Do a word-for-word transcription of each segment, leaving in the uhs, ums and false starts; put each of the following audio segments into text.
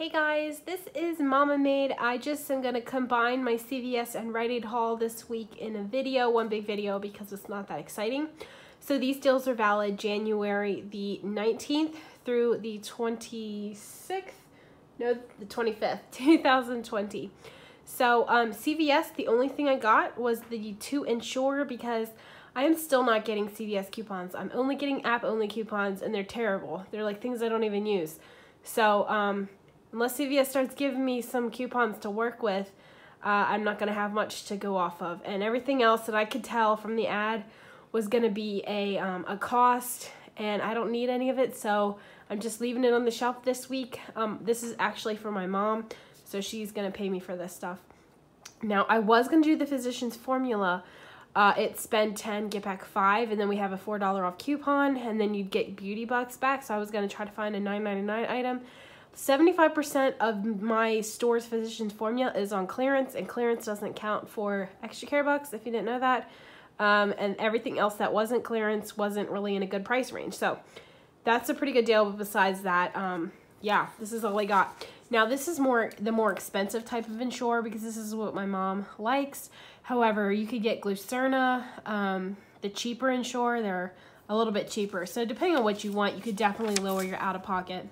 Hey guys, this is Mama Made. I just am going to combine my C V S and Rite Aid haul this week in a video, one big video, because it's not that exciting. So these deals are valid January the nineteenth through the twenty-sixth, no, the twenty-fifth, two thousand twenty. So um, C V S, the only thing I got was the two Ensure because I am still not getting C V S coupons. I'm only getting app-only coupons and they're terrible. They're like things I don't even use. So, um... unless C V S starts giving me some coupons to work with, uh, I'm not going to have much to go off of. And everything else that I could tell from the ad was going to be a, um, a cost, and I don't need any of it, so I'm just leaving it on the shelf this week. Um, this is actually for my mom, so she's going to pay me for this stuff. Now, I was going to do the Physician's Formula. Uh, it's spend ten, get back five, and then we have a four dollar off coupon, and then you'd get Beauty Bucks back, so I was going to try to find a nine ninety-nine item. seventy-five percent of my store's Physician's Formula is on clearance, and clearance doesn't count for Extra Care Bucks, if you didn't know that. Um, and everything else that wasn't clearance wasn't really in a good price range. So that's a pretty good deal, but besides that, um, yeah, this is all I got. Now this is more the more expensive type of Ensure because this is what my mom likes. However, you could get Glucerna, um, the cheaper Ensure, they're a little bit cheaper. So depending on what you want, you could definitely lower your out-of-pocket.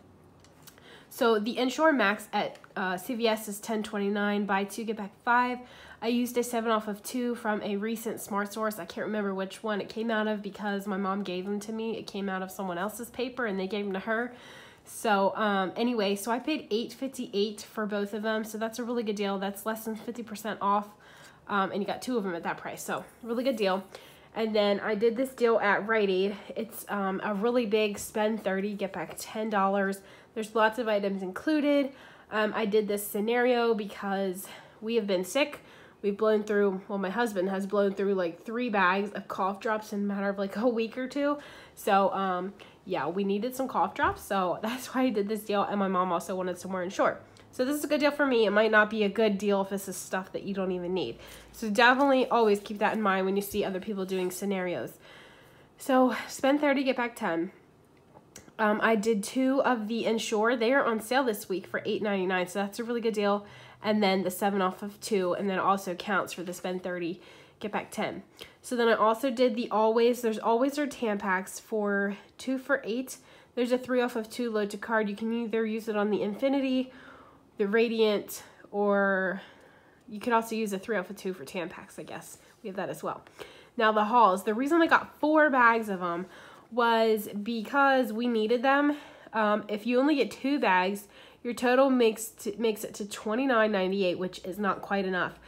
So the Ensure Max at uh, C V S is ten twenty-nine, buy two, get back five. I used a seven off of two from a recent Smart Source. I can't remember which one it came out of because my mom gave them to me. It came out of someone else's paper and they gave them to her. So um, anyway, so I paid eight fifty-eight for both of them. So that's a really good deal. That's less than fifty percent off. Um, and you got two of them at that price. So really good deal. And then I did this deal at Rite Aid. It's um, a really big spend thirty, get back ten dollars. There's lots of items included. Um, I did this scenario because we have been sick. We've blown through, well, my husband has blown through like three bags of cough drops in a matter of like a week or two. So um, yeah, we needed some cough drops. So that's why I did this deal. And my mom also wanted some more Ensure. So this is a good deal for me. It might not be a good deal if this is stuff that you don't even need. So definitely always keep that in mind when you see other people doing scenarios. So spend thirty, get back ten. Um, I did two of the Ensure. They are on sale this week for eight ninety-nine, so that's a really good deal. And then the seven off of two, and then it also counts for the spend thirty, get back ten. So then I also did the Always. There's Always or Tampax for two for eight. There's a three off of two load to card. You can either use it on the Infinity, the Radiant, or you could also use a three off of two for Tampax, I guess. We have that as well. Now the hauls, the reason I got four bags of them was because we needed them. Um, if you only get two bags, your total makes to, makes it to twenty-nine ninety-eight, which is not quite enough.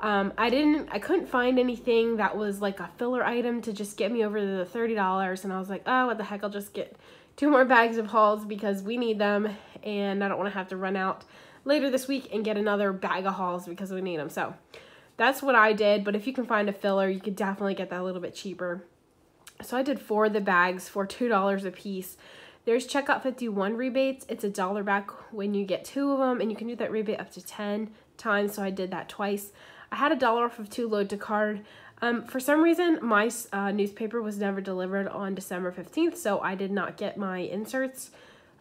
Um, I didn't, I couldn't find anything that was like a filler item to just get me over the thirty dollars, and I was like, oh, what the heck, I'll just get two more bags of hauls because we need them, and I don't want to have to run out later this week and get another bag of hauls because we need them. So that's what I did, but if you can find a filler, you could definitely get that a little bit cheaper. So I did four of the bags for two dollars a piece. There's Checkout fifty-one rebates. It's a dollar back when you get two of them, and you can do that rebate up to ten times, so I did that twice. I had a dollar off of two load to card. Um, for some reason, my uh, newspaper was never delivered on December fifteenth, so I did not get my inserts,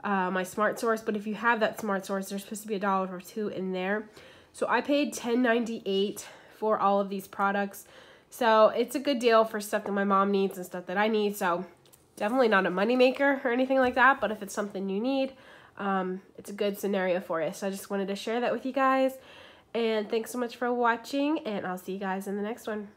uh, my Smart Source, but if you have that Smart Source, there's supposed to be a dollar or two in there. So I paid ten ninety-eight for all of these products. So it's a good deal for stuff that my mom needs and stuff that I need. So definitely not a moneymaker or anything like that, but if it's something you need, um, it's a good scenario for you. So I just wanted to share that with you guys. And thanks so much for watching, and I'll see you guys in the next one.